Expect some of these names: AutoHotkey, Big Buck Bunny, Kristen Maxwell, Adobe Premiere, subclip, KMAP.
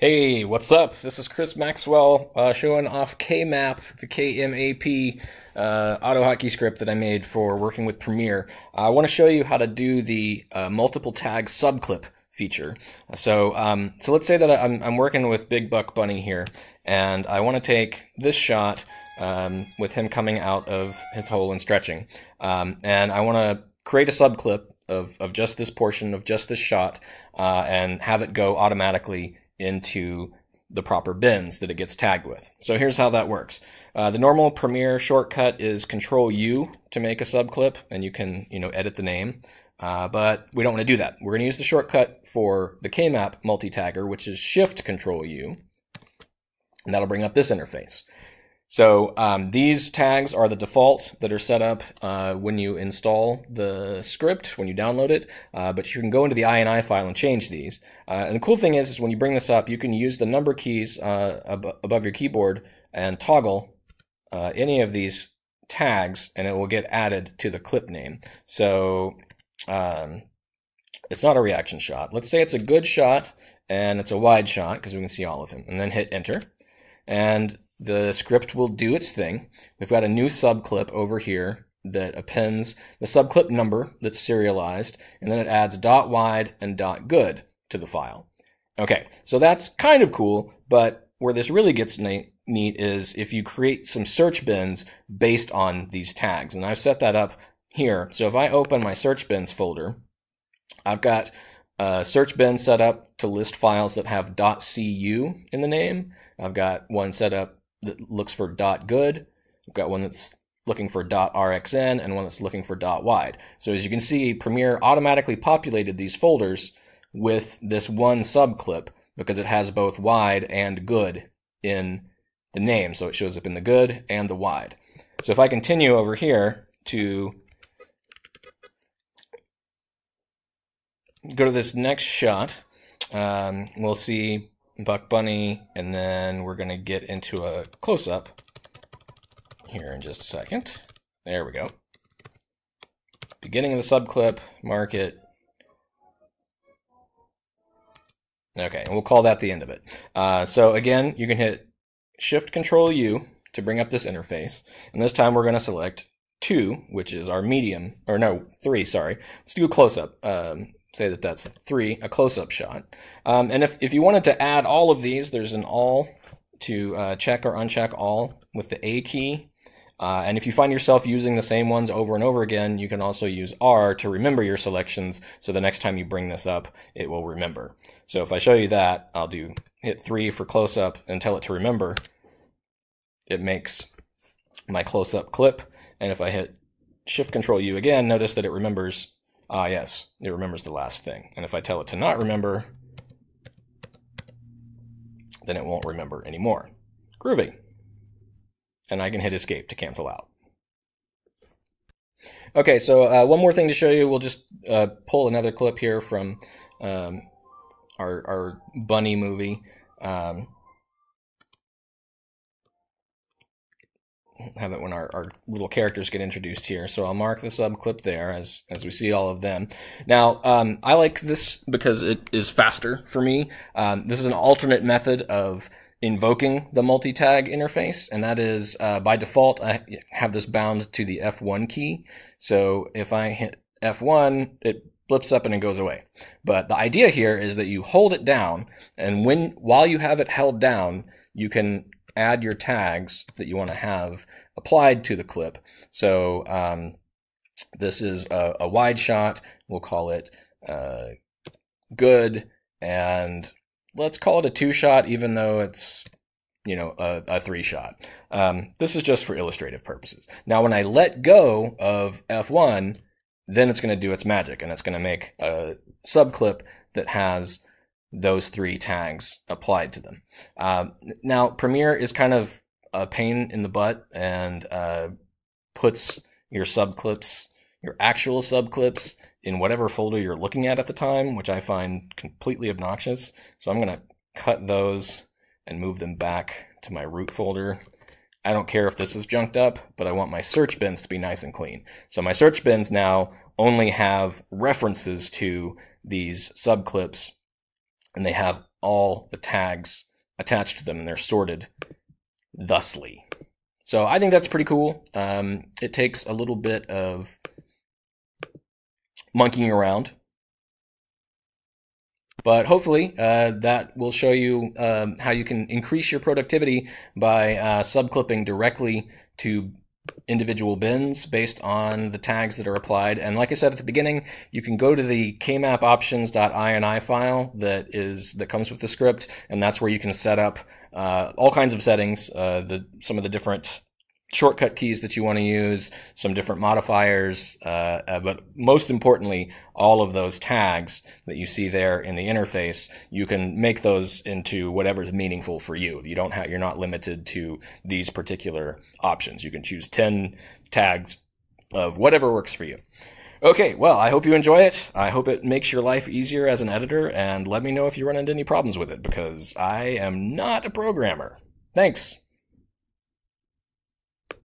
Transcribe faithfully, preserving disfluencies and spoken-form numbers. Hey, what's up? This is Kristen Maxwell uh, showing off K M A P, the K M A P uh, AutoHotkey script that I made for working with Premiere. Uh, I want to show you how to do the uh, multiple tag subclip feature. So, um, so let's say that I'm, I'm working with Big Buck Bunny here, and I want to take this shot um, with him coming out of his hole and stretching, um, and I want to create a subclip of of just this portion of just this shot, uh, and have it go automatically into the proper bins that it gets tagged with. So here's how that works. Uh, the normal Premiere shortcut is control U to make a subclip, and you can you know edit the name, uh, but we don't want to do that. We're going to use the shortcut for the K M A P multi-tagger, which is shift control U, and that'll bring up this interface. So um, these tags are the default that are set up uh, when you install the script, when you download it, uh, but you can go into the I N I file and change these. Uh, and the cool thing is, is when you bring this up, you can use the number keys uh, ab- above your keyboard and toggle uh, any of these tags, and it will get added to the clip name. So um, it's not a reaction shot. Let's say it's a good shot, and it's a wide shot, because we can see all of them, and then hit enter. And the script will do its thing. We've got a new subclip over here that appends the subclip number that's serialized, and then it adds dot wide and dot good to the file. Okay, so that's kind of cool, but where this really gets neat is if you create some search bins based on these tags, and I've set that up here. So if I open my search bins folder, I've got a search bin set up to list files that have .cu in the name. I've got one set up that looks for .good. I've got one that's looking for .rxn and one that's looking for .wide. So as you can see, Premiere automatically populated these folders with this one subclip because it has both wide and good in the name. So it shows up in the good and the wide. So if I continue over here to go to this next shot, um, we'll see Buck Bunny, and then we're going to get into a close-up here in just a second. There we go. Beginning of the subclip, mark it. Okay, and we'll call that the end of it. Uh, so again, you can hit shift control U to bring up this interface, and this time we're going to select two, which is our medium, or no, three, sorry. Let's do a close-up. Um, say that that's three, a close-up shot. Um, and if, if you wanted to add all of these, there's an all to uh, check or uncheck all with the A key. Uh, and if you find yourself using the same ones over and over again, you can also use R to remember your selections, so the next time you bring this up, it will remember. So if I show you that, I'll do hit three for close-up and tell it to remember. It makes my close-up clip. And if I hit shift control U again, notice that it remembers. Ah, yes, it remembers the last thing. And if I tell it to not remember, then it won't remember anymore. Groovy. And I can hit escape to cancel out. Okay, so uh, one more thing to show you. We'll just uh, pull another clip here from um, our, our bunny movie. Um, have it when our, our little characters get introduced here. So I'll mark the subclip there as as we see all of them. Now, um, I like this because it is faster for me. Um, this is an alternate method of invoking the multi-tag interface, and that is uh, by default, I have this bound to the F one key. So if I hit F one, it blips up and it goes away. But the idea here is that you hold it down, and when while you have it held down, you can add your tags that you want to have applied to the clip. So um, this is a, a wide shot. We'll call it uh, good, and let's call it a two shot, even though it's you know a, a three shot. Um, this is just for illustrative purposes. Now, when I let go of F one, then it's going to do its magic, and it's going to make a subclip that has those three tags applied to them. Uh, now, Premiere is kind of a pain in the butt and uh, puts your subclips, your actual subclips, in whatever folder you're looking at at the time, which I find completely obnoxious. So I'm going to cut those and move them back to my root folder. I don't care if this is junked up, but I want my search bins to be nice and clean. So my search bins now only have references to these subclips, and they have all the tags attached to them, and they're sorted thusly. So I think that's pretty cool. Um, it takes a little bit of monkeying around, but hopefully uh, that will show you um, how you can increase your productivity by uh, subclipping directly to individual bins based on the tags that are applied. And like I said at the beginning, you can go to the k map options dot i n i file that is that comes with the script, and that's where you can set up uh, all kinds of settings, uh, the some of the different shortcut keys that you want to use, some different modifiers, uh, uh, but most importantly, all of those tags that you see there in the interface, you can make those into whatever's meaningful for you. You don't have, you're not limited to these particular options. You can choose ten tags of whatever works for you. Okay, well, I hope you enjoy it. I hope it makes your life easier as an editor, and let me know if you run into any problems with it, because I am not a programmer. Thanks.